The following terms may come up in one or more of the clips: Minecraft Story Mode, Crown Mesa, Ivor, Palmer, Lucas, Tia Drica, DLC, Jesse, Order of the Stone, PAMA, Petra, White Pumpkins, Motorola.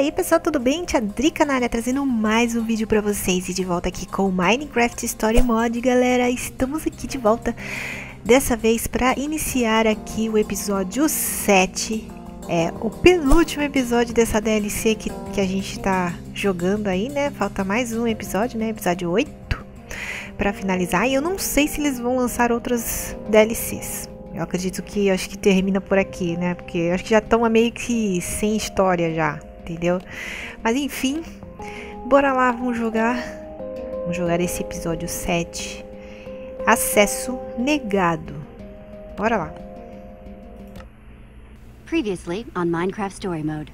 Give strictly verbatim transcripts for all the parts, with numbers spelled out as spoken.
aí pessoal, tudo bem? Tia Drica na área, trazendo mais um vídeo pra vocês e de volta aqui com o Minecraft Story Mode, galera. Estamos aqui de volta, dessa vez pra iniciar aqui o episódio sete, é o penúltimo episódio dessa D L C que, que a gente tá jogando aí, né? Falta mais um episódio, né? Episódio oito, pra finalizar, e eu não sei se eles vão lançar outras D L Cs. Eu acredito que, acho que termina por aqui, né? Porque acho que já estão meio que sem história já, entendeu? Mas enfim, bora lá, vamos jogar. Vamos jogar esse episódio sete. Acesso negado. Bora lá. Previously on Minecraft Story Mode.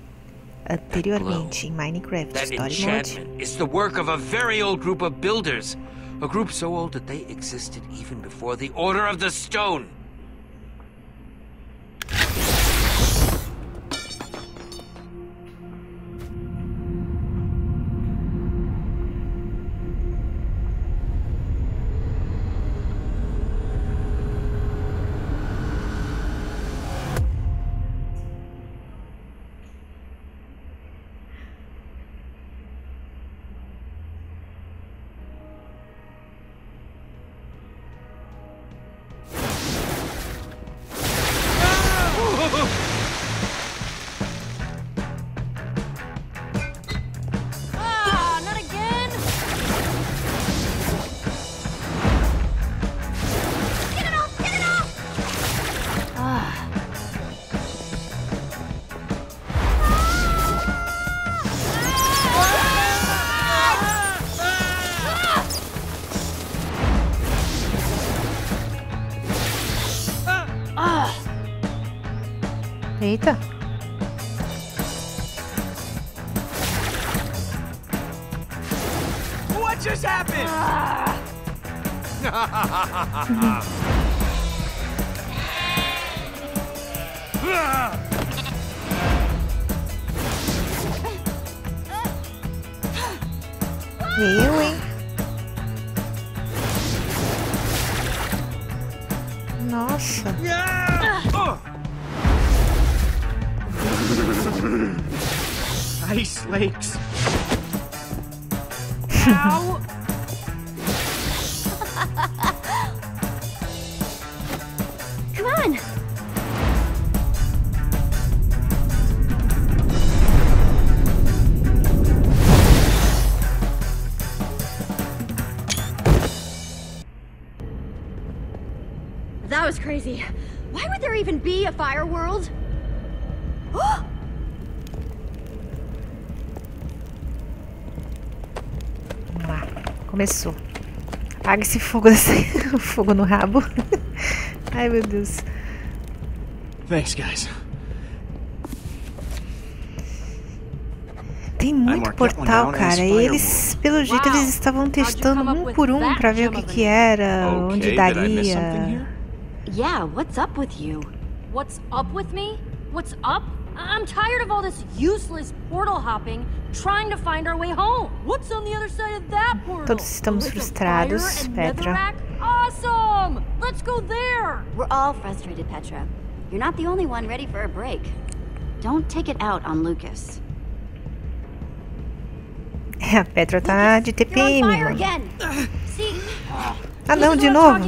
Anteriormente em Minecraft Story Mode. It's the work of a very old group of builders, a group so old that they existed even before the Order of the Stone. Eita! What just happened? Eu, hein? Nossa! Ice lakes. Ow. Come on. That was crazy. Why would there even be a fire world? Começou. Apaga esse fogo, desse... fogo no rabo. Ai, meu Deus. Thanks, guys. Tem muito portal, cara. E eles, pelo jeito, eles estavam testando um por um para ver o que que era, onde daria. Yeah, what's up with you? What's up with me? What's up? I'm tired of all this useless portal hopping, trying to find our way home. What's on the other side of that portal? Todos estamos frustrados, Petra. Awesome! Let's go there. We're all frustrated, Petra. You're not the only one ready for a break. Don't take it out on Lucas. A Petra tá de T P M. Ah, não, de novo.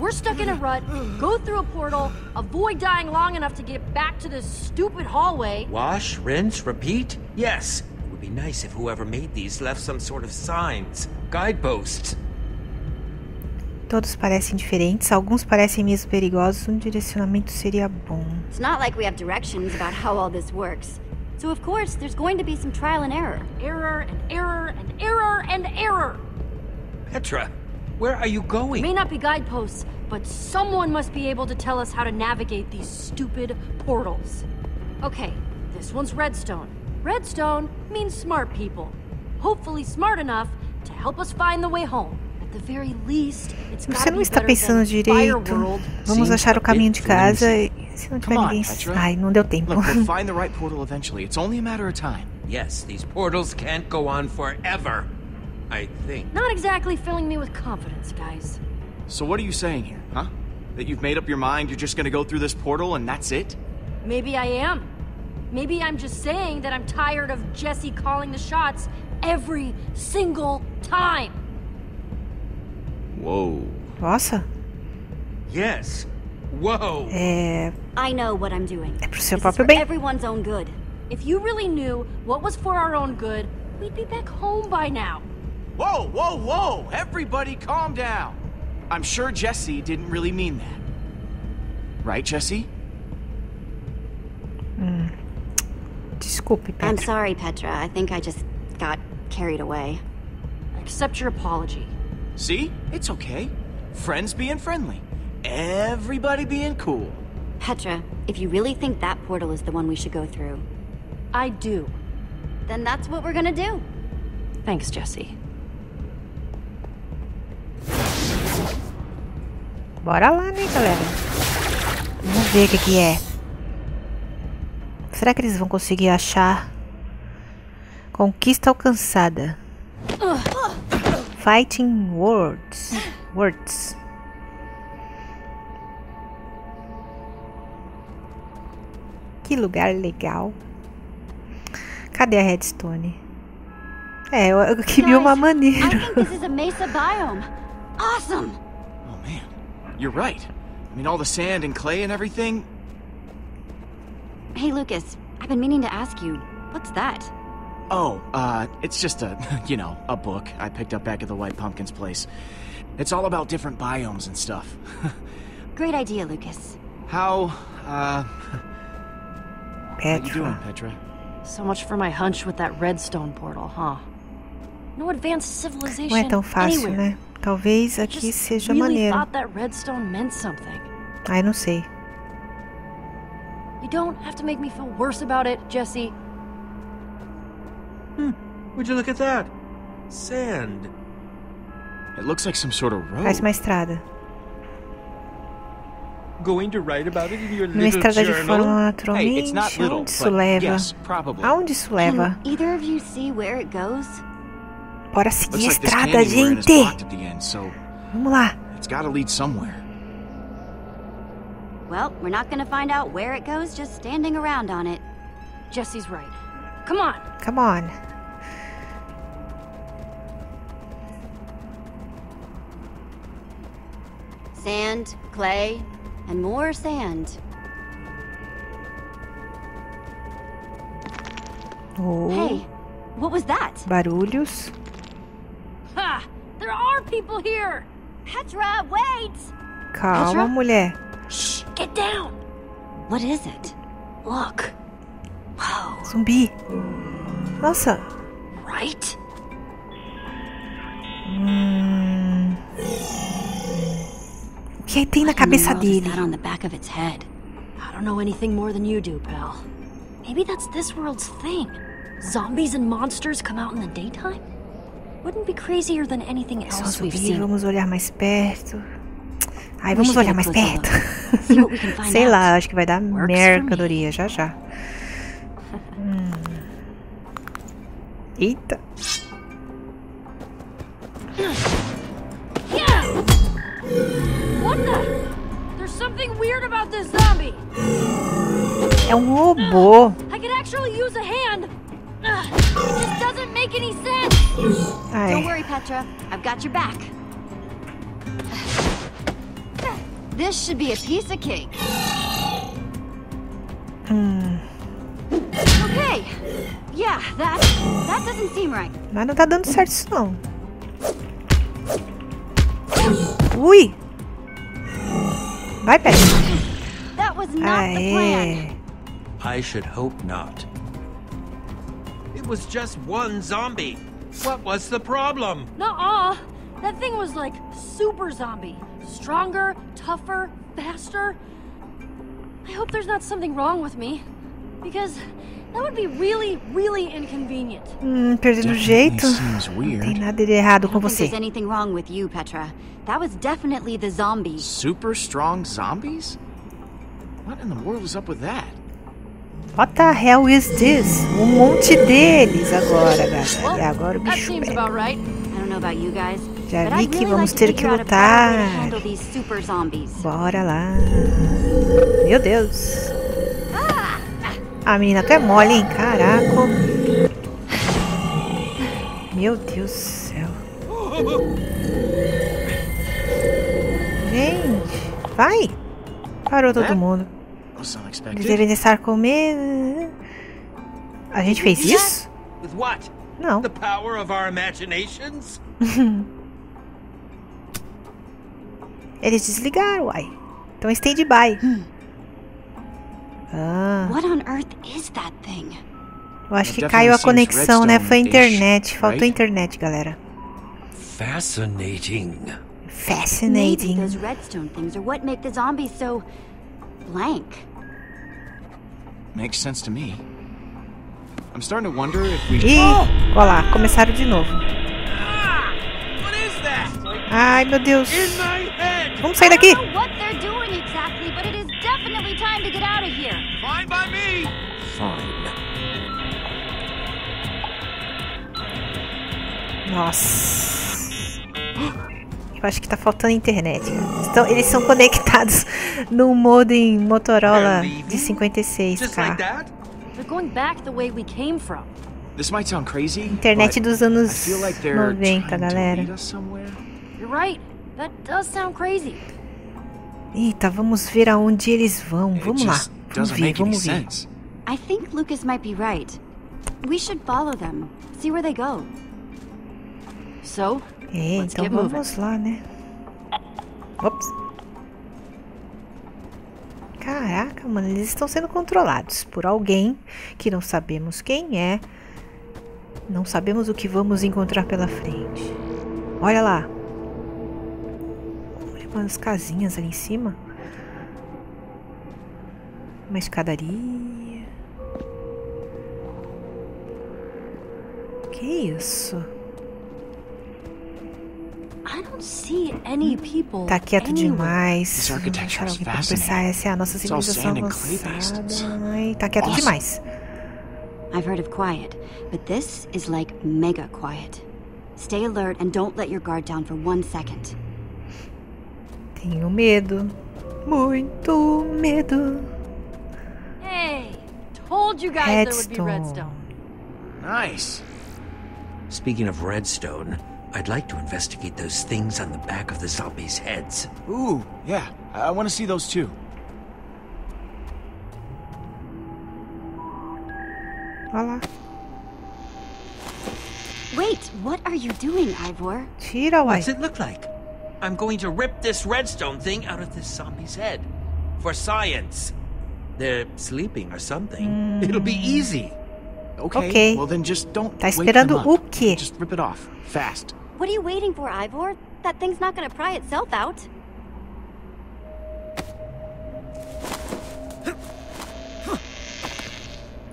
We're stuck in a rut. Go through a portal. Avoid dying long enough to get back to this stupid hallway. Wash, rinse, repeat. Yes. It would be nice if whoever made these left some sort of signs, guideposts. Todos parecem diferentes. Alguns parecem mesmo perigosos. Um direcionamento seria bom. It's not like we have directions about how all this works. So of course, there's going to be some trial and error. Error and error and error and error. Petra. Where are you going? It may not be guideposts, but someone must be able to tell us how to navigate these stupid portals. Okay, this one's redstone. Redstone means smart people. Hopefully smart enough to help us find the way home. At the very least, it's got to be better than Fire World. Vamos achar o caminho de casa. Se não tiver ninguém. Ai, não deu tempo. Look, we'll find the right portal eventually. It's only a matter of time. Yes, these portals can't go on forever. I think. Not exactly filling me with confidence, guys. So what are you saying here, huh? That you've made up your mind you're just gonna go through this portal and that's it? Maybe I am. Maybe I'm just saying that I'm tired of Jesse calling the shots every single time. Whoa. Nossa. Yes. Whoa. É... I know what I'm doing. É pro seu próprio bem. Everyone's own good. If you really knew what was for our own good, we'd be back home by now. Whoa, whoa, whoa! Everybody calm down. I'm sure Jesse didn't really mean that. Right, Jesse? Hmm. Desculpe, Petra. I'm sorry, Petra. I think I just got carried away. I accept your apology. See? It's okay. Friends being friendly. Everybody being cool. Petra, if you really think that portal is the one we should go through. I do. Then that's what we're gonna do. Thanks, Jesse. Bora lá, né, galera? Vamos ver o que que é. Será que eles vão conseguir achar? Conquista alcançada. Fighting words. Words. Que lugar legal. Cadê a redstone? É, eu, eu que vi uma maneira. Awesome. Oh man, you're right. I mean all the sand and clay and everything. Hey Lucas, I've been meaning to ask you, what's that? Oh, uh, it's just a, you know, a book I picked up back at the White Pumpkins place. It's all about different biomes and stuff. Great idea, Lucas. How, uh, Petra. How you doing, Petra? So much for my hunch with that redstone portal, huh? No advanced civilization. Não é tão fácil, anywhere. Né? Talvez aqui I seja really maneiro. Ai, não sei. You don't have to make me feel worse about it, Jesse. Hmm. Would you look at that? Sand. It looks like some sort of road. Parece uma estrada. Going to write about it in your little estrada de forma naturalmente. Hey, aonde isso leva? Yes, aonde isso leva? Can either of you see where it goes? Bora seguir a estrada, gente! Vamos lá! Well, we're not gonna find out where it goes just standing around on it. Jesse's right. Come on! Come on! Sand, clay, and more sand. Oh. Hey, what was that? Barulhos. Ha! There are people here. Petra, wait. Calma, Petra? Mulher. Shh, get down. What is it? Look. Wow. Zumbi. Nossa. Right? Hum. O que tem na cabeça dele? That on the back of its head. I don't know anything more than you do, pal. Maybe that's this world's thing. Zombies and monsters come out in the daytime? Wouldn't be crazier than anything else we've seen. Vamos olhar mais perto. Ai, vamos olhar mais perto. Sei lá, acho que vai dar mercadoria já já. Hum. Eita. What the? There's something weird about this zombie. É um robô. I could actually use a hand. It just doesn't make any sense. Don't worry, Petra. I've got your back. This should be a piece of cake. Hmm. Okay. Yeah, that that doesn't seem right. Mas não tá dando certo isso não. Ui. Vai, Petra. That was not the plan. I should hope not. It was just one zombie. What was the problem? Nuh-uh. That thing was like super zombie. Stronger, tougher, faster. I hope there's not something wrong with me. Because that would be really, really inconvenient. Hum, perdendo o jeito. Não tem nada de errado com você. There's anything wrong with you, Petra. That was definitely the zombie. Super strong zombies? What in the world is up with that? What the hell is this? Um monte deles agora, galera. E agora o bicho pega. Já vi que vamos ter que lutar. Bora lá. Meu Deus. A menina até mole, hein? Caraca. Meu Deus do céu. Gente, vai. Parou todo mundo. Eles devem estar com medo. A gente fez isso? Não. The power of our imaginations? Eles desligaram, uai. Então stand-by. Ah. Eu acho que caiu a conexão, né? Foi a internet. Faltou a internet, galera. Fascinating. Fascinating. Makes sense to me. I'm starting to wonder if we... Ih, olha lá, começaram de novo. Ai, meu Deus. Vamos sair daqui. Nossa. Eu acho que tá faltando internet. Então, eles são conectados num modem Motorola de cinquenta e seis K. Internet dos anos noventa, galera. Eita, vamos ver aonde eles vão. Vamos lá. Vamos ver, vamos ver. I think Lucas might be right. We should follow them. See where they go. So, é, então vamos lá, né? Ops. Caraca, mano, eles estão sendo controlados por alguém que não sabemos quem é. Não sabemos o que vamos encontrar pela frente. Olha lá. Olha umas casinhas ali em cima. Uma escadaria. Que isso? Tá quieto demais. Cara, alguém pode pensar, essa é a nossa civilização avançada. Ai, tá quieto demais. I've heard of quiet, but this is like mega quiet. Stay alert and don't let your guard down for one second. Tenho medo. Muito medo. Hey, told you guys there would be redstone. Nice. Speaking of redstone, I'd like to investigate those things on the back of the zombies' heads. Ooh, yeah. I want to see those too. Olá. Wait, what are you doing, Ivor? Tira, what does it look like? I'm going to rip this redstone thing out of this zombie's head for science. They're sleeping or something. Mm. It'll be easy. Okay. Okay. Well then just don't tá esperando o quê? Just rip it off fast. What are you waiting for, Ivor? That thing's not going to pry itself out.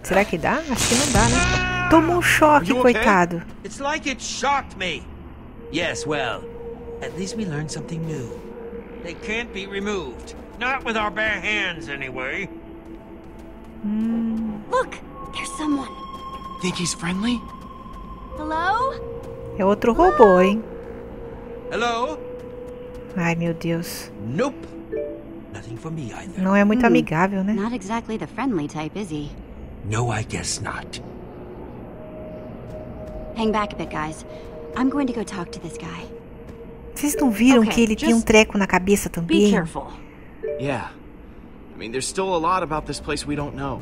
Será que dá? Acho que não dá, né? Tomou um choque, coitado. It's like it shocked me. Yes, well, at least we learned something new. They can't be removed. Not with our bare hands anyway. Hmm. Look, there's someone. Think he's friendly? Hello? É outro robô, hein? Hello? Ai, meu Deus. Nope. Nothing for me either. Não é muito amigável, né? Not exactly the friendly type, is he? No, I guess not. Hang back a bit, guys. I'm going to go talk to this guy. Vocês não viram okay, que ele tem um treco na cabeça também? Be careful. Yeah. I mean, there's still a lot about this place we don't know.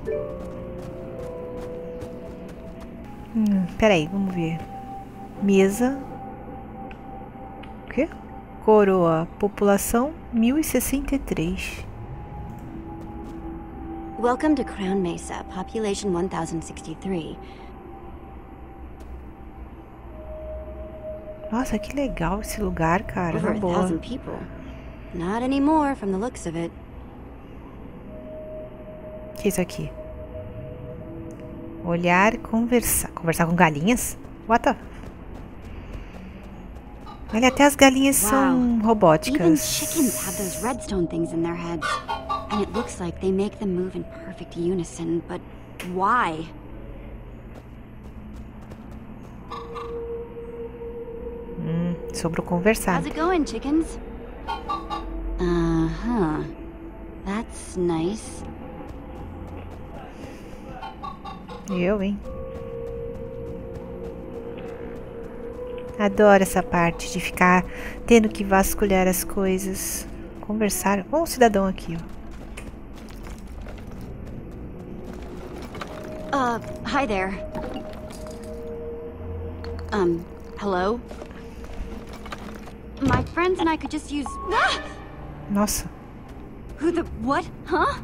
Hum, peraí, vamos ver. Mesa. O quê? Coroa. População mil e sessenta e três. Welcome to Crown Mesa, population one thousand sixty-three. Nossa, que legal esse lugar, cara. Over a thousand people. Not anymore from the looks of it. O que é isso aqui? Olhar, conversar. Conversar com galinhas? What the... Olha, até as galinhas wow. são robóticas. Even chickens have those redstone things in their heads. And it looks like they make them move in perfect unison, but why? Hum, sobre o conversar. How's it going, chickens? Uh-huh. That's nice. E eu, hein? Adoro essa parte de ficar tendo que vasculhar as coisas. Conversar com um cidadão aqui, ó. Uh, hi there. Um, hello? My friends and I could just use... Ah! Nossa. Who the... what? Huh?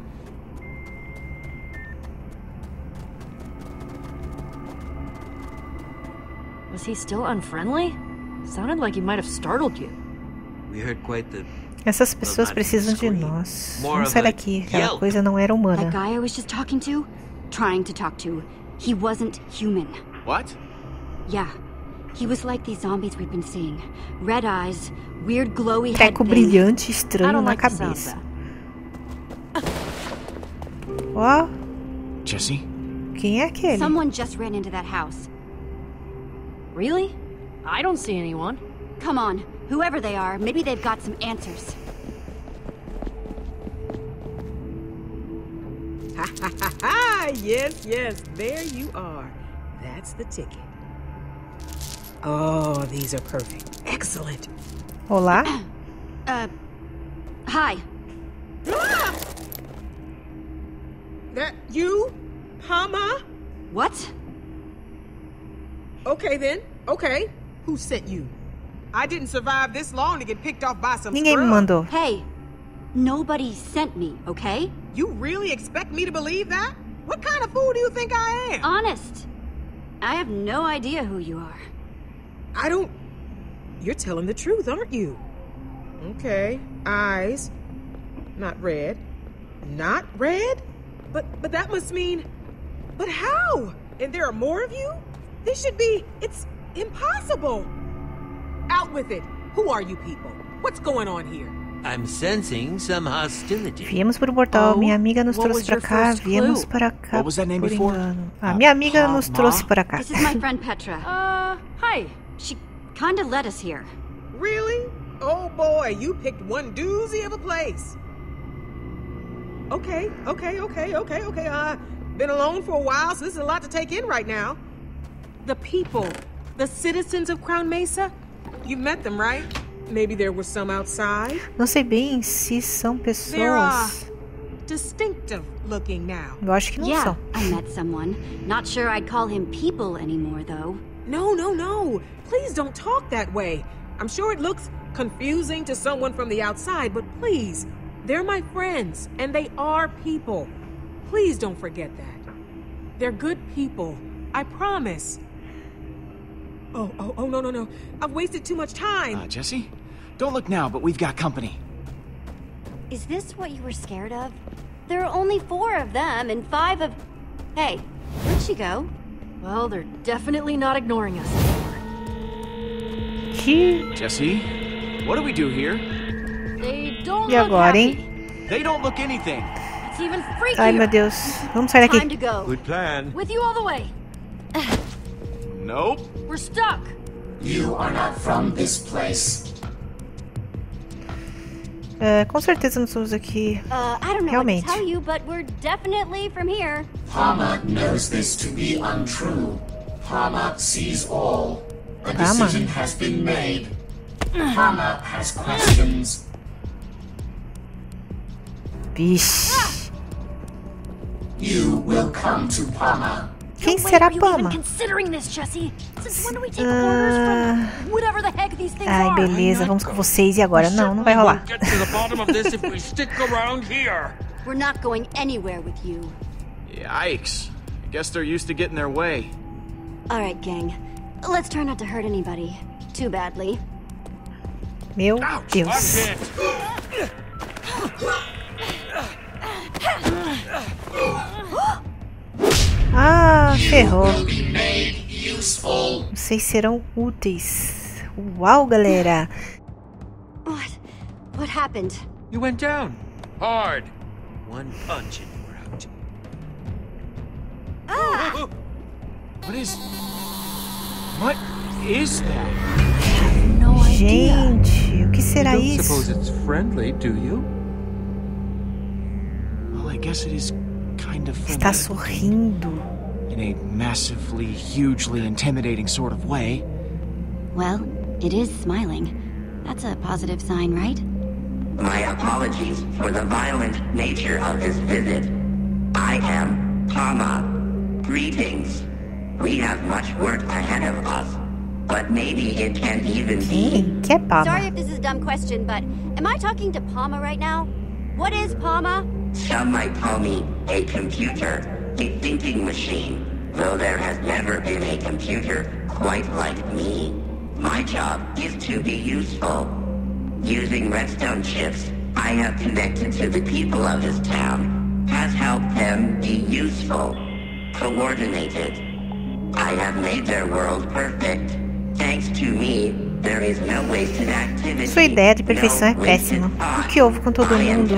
Was he still unfriendly? Sounded like he might have startled you. We heard quite the... Essas pessoas precisam de nós. Vamos sair daqui. Aquela coisa não era humana. That guy I was just talking to? Trying to talk to. He wasn't human. What? Yeah. He was like these zombies we've been seeing. Red eyes, weird glowy head. Teco brilhante estranho na cabeça. Ó. Jesse? Quem é aquele? Someone just ran into that house. Really? I don't see anyone. Come on. Whoever they are, maybe they've got some answers. Ha ha ha ha! Yes, yes, there you are. That's the ticket. Oh, these are perfect. Excellent. Olá. Uh, hi. Ah! That you, Pama? What? Okay then. Okay. Who sent you? I didn't survive this long to get picked off by some Ninguém me mandou. Hey, nobody sent me, okay? You really expect me to believe that? What kind of fool do you think I am? Honest. I have no idea who you are. I don't... You're telling the truth, aren't you? Okay. Eyes. Not red. Not red? But but that must mean... But how? And there are more of you? This should be... It's impossible. Out with it. Who are you people? What's going on here? I'm sensing some hostility. Viemos por um portal. Minha amiga nos trouxe para cá. Viemos para cá. What was that name before? Ah, minha amiga nos trouxe para cá. This is my friend Petra. Uh, hi. She kind of led us here. Really? Oh boy, you picked one doozy of a place. Okay, okay, okay, okay, okay. Uh, been alone for a while, so this is a lot to take in right now. The people, the citizens of Crown Mesa. You met them, right? Maybe there were some outside. Não sei bem se são pessoas. Distinctive looking now. Eu acho que não yeah, são. I met someone. Not sure I'd call him people anymore though. No, no, no. Please don't talk that way. I'm sure it looks confusing to someone from the outside, but please, they're my friends and they are people. Please don't forget that. They're good people. I promise. Oh, oh, oh, no, no, no. I've wasted too much time. Uh, Jesse, don't look now, but we've got company. Is this what you were scared of? There are only four of them and five of... Hey, where'd she go? Well, they're definitely not ignoring us anymore. Cute. Jesse, what do we do here? They don't e look agora, happy. Hein? They don't look anything. It's even freakier. Ai, meu Deus. Vamos sair daqui. Time to go. Good plan. With you all the way. Nope. We're stuck. You are not from this place. É, com certeza não somos aqui. Uh, I don't know Realmente. What to tell you, but we're definitely from here. Palmer knows this to be untrue. Palmer sees all. A Palmer. Decision has been made. Palmer has questions. Bish. You will come to Palmer. Quem será Pama? Uh... Ai, beleza, vamos com vocês e agora? Não, não vai rolar. Yikes. Guess they're used to getting their way. All right, gang. Let's try not to hurt anybody too badly. Meu Deus. Ah, ferrou. Vocês serão úteis. Uau, galera. What? What happened? You went down. Hard. One punch and you were out. Ah! What is? What is that? Gente, o que será isso? You don't suppose it's friendly, do you? Well, I guess it is. Está sorrindo. in a massively, hugely intimidating sort of way. Well, it is smiling. That's a positive sign, right? My apologies for the violent nature of this visit. I am PAMA. Greetings. We have much work ahead of us, but maybe it can even be... Sorry if this is a dumb question, but am I talking to PAMA right now? What is PAMA? Some might call me a computer, a thinking machine, though there has never been a computer quite like me. My job is to be useful. Using redstone chips I have connected to the people of this town has helped them be useful, coordinated. I have made their world perfect. Thanks to me, there is no wasted activity. Sua ideia de perfeição é péssima. O que houve com todo mundo?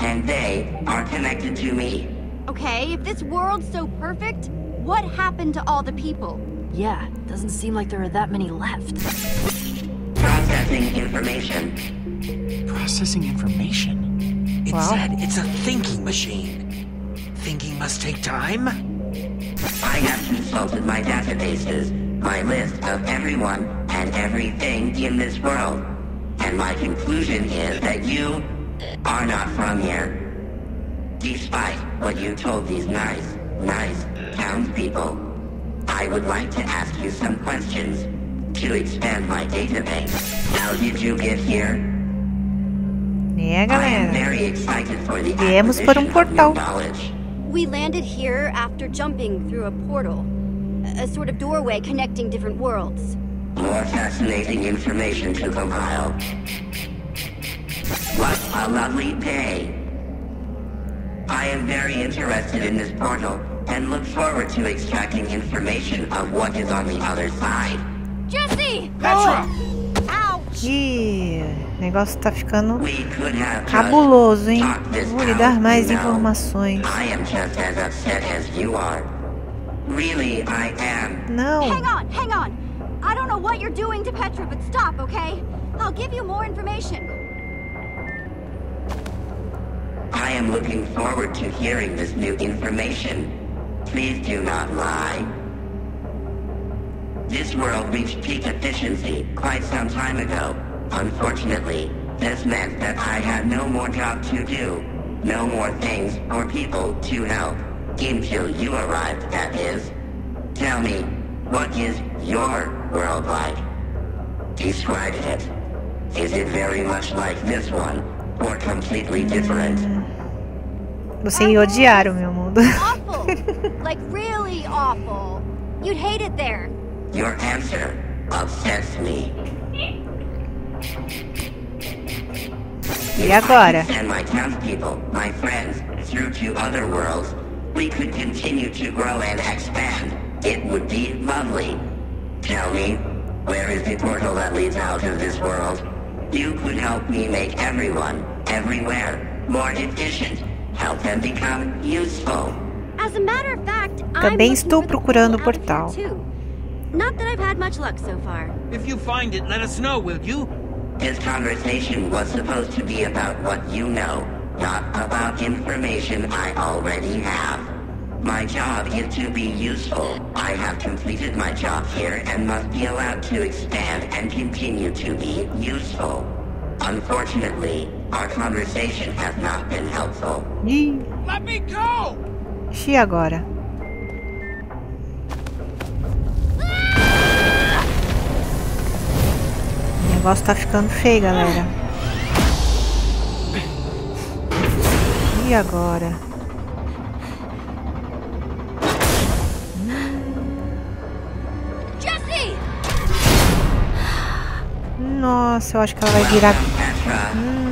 And they are connected to me. Okay, if this world's so perfect, what happened to all the people? Yeah, doesn't seem like there are that many left. Processing information. Processing information? It wow. said it's a thinking machine. Thinking must take time? I have consulted my databases, my list of everyone and everything in this world. And my conclusion is that you are not from here. Despite what you told these nice, nice townspeople, I would like to ask you some questions to expand my database. How did you get here? Yeah, I am very excited for the acquisition por um portal. of knowledge. We landed here after jumping through a portal, a sort of doorway connecting different worlds. More fascinating information to compile. What a lovely day. I am very interested in this portal and look forward to extracting information of what is on the other side. Jesse! Petra! Ouch! Ih, o negócio tá ficando cabuloso, hein? Vou lhe dar mais informações. I am just as upset as you are. Really, I am. Não. Hang on, hang on. I don't know what you're doing to Petra, but stop, okay? I'll give you more information. I am looking forward to hearing this new information. Please do not lie. This world reached peak efficiency quite some time ago. Unfortunately, this meant that I had no more job to do, no more things or people to help, until you arrived, that is. Tell me, what is your world like? Describe it. Is it very much like this one? Or completely different. Vocês odiaram meu mundo. Awful. Like really awful. You'd hate it there. Your answer upsets me. E agora? And my townspeople, my friends, through to other worlds, we could continue to grow and expand. It would be lovely. Tell me, where is the portal that leads out of this world? You could help me make everyone, everywhere, more efficient. Help them become useful. As a matter of fact, também estou procurando o portal. Not that I've had much luck so far. If you find it, let us know, will you? This conversation was supposed to be about what you know, not about information I already have. My job is to be useful. I have completed my job here and must be allowed to expand and continue to be useful. Unfortunately, our conversation has not been helpful. Let me go! E agora? O negócio tá ficando feio, galera. E agora? Nossa, eu acho que ela vai virar... Hum.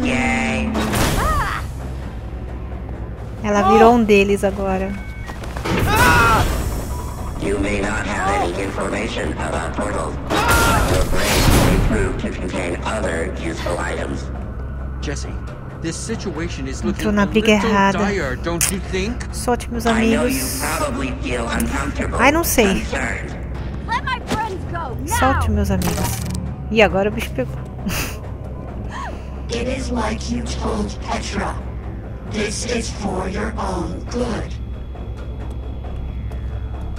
Ela virou um deles agora. Entrou na briga errada. Solte, meus amigos. Ai, não sei. Solte, meus amigos. E agora o bicho pegou. It is like you told Petra. This is for your own good.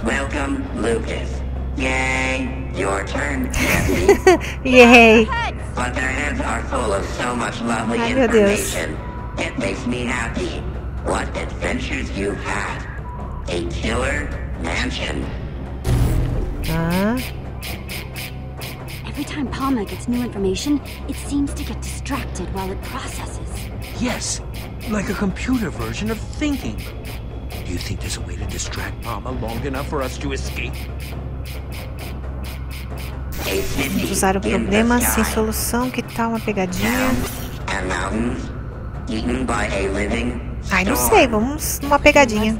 Welcome, Lucas. Yay! Your turn, Jesse. Yay! But their heads are full of so much lovely Ai, information. It makes me happy. What adventures you've had. A killer mansion. Ah. Every time Palmer gets new information, it seems to get distracted while it processes. Yes, like a computer version of thinking. Do you think there's a way to distract Palmer long enough for us to escape? Usar o problema sem solução, que tal uma pegadinha? Ai, não sei, vamos numa pegadinha.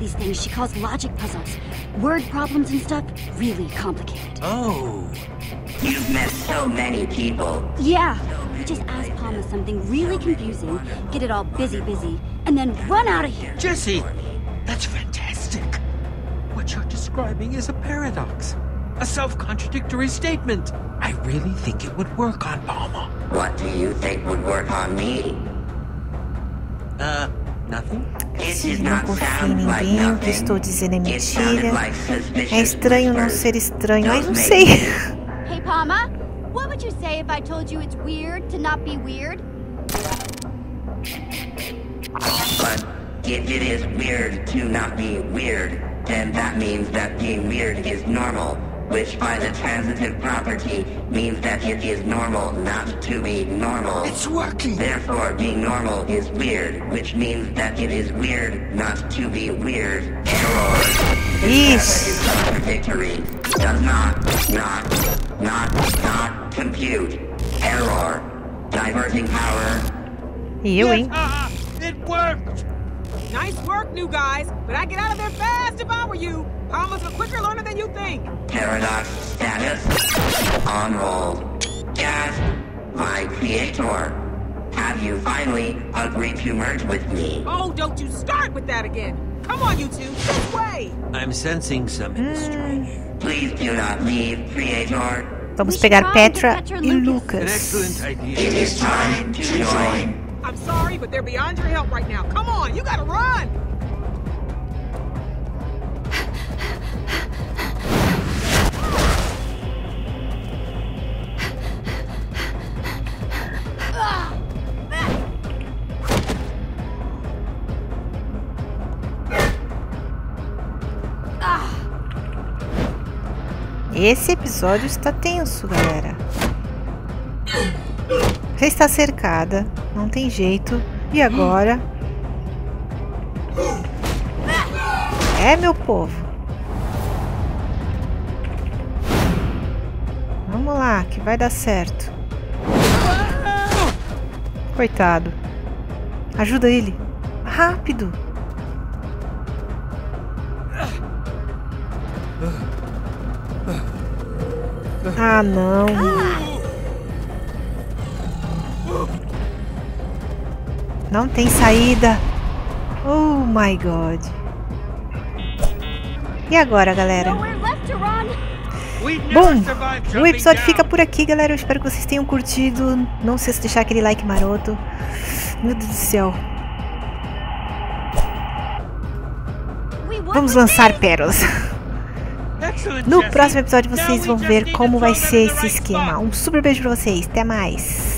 Oh. You've met so many people. Yeah, just ask Palmer something really confusing, get it all busy, busy, and then run out of here. Jesse, that's fantastic. What you're describing is a paradox, a self-contradictory statement. I really think it would work on Palmer. What do you think would work on me? Uh, nothing. Não confio em ninguém, o que estou dizendo é mentira. É estranho não ser estranho, mas não sei. Palmer, what would you say if I told you it's weird to not be weird? But if it is weird to not be weird, then that means that being weird is normal, which by the transitive property means that it is normal not to be normal. It's working! Therefore, being normal is weird, which means that it is weird not to be weird. Error! This is contradictory. Does not, not. Not, not compute. Error. Diverting power. You yes, uh, it worked. Nice work, new guys. But I'd get out of there fast if I were you. Palmer's a quicker learner than you think. Paradox status. On hold. Gas. My creator. Have you finally agreed to merge with me? Oh, don't you start with that again. Come on, you two. This way. I'm sensing some mystery. Please do not leave, creator. Vamos pegar Petra e Lucas. It is time to join. I'm sorry, but they're beyond your help right now. Come on, you gotta run. Esse episódio está tenso, galera. Você está cercada, não tem jeito. E agora? É, meu povo. Vamos lá, que vai dar certo. Coitado. Ajuda ele. Rápido. Ah, não. Não tem saída. Oh, my God. E agora, galera? Bom, o episódio fica por aqui, galera. Eu espero que vocês tenham curtido. Não se esqueça de deixar aquele like maroto. Meu Deus do céu. Vamos lançar pérolas. No próximo episódio vocês vão ver como vai ser esse esquema. Um super beijo pra vocês, até mais!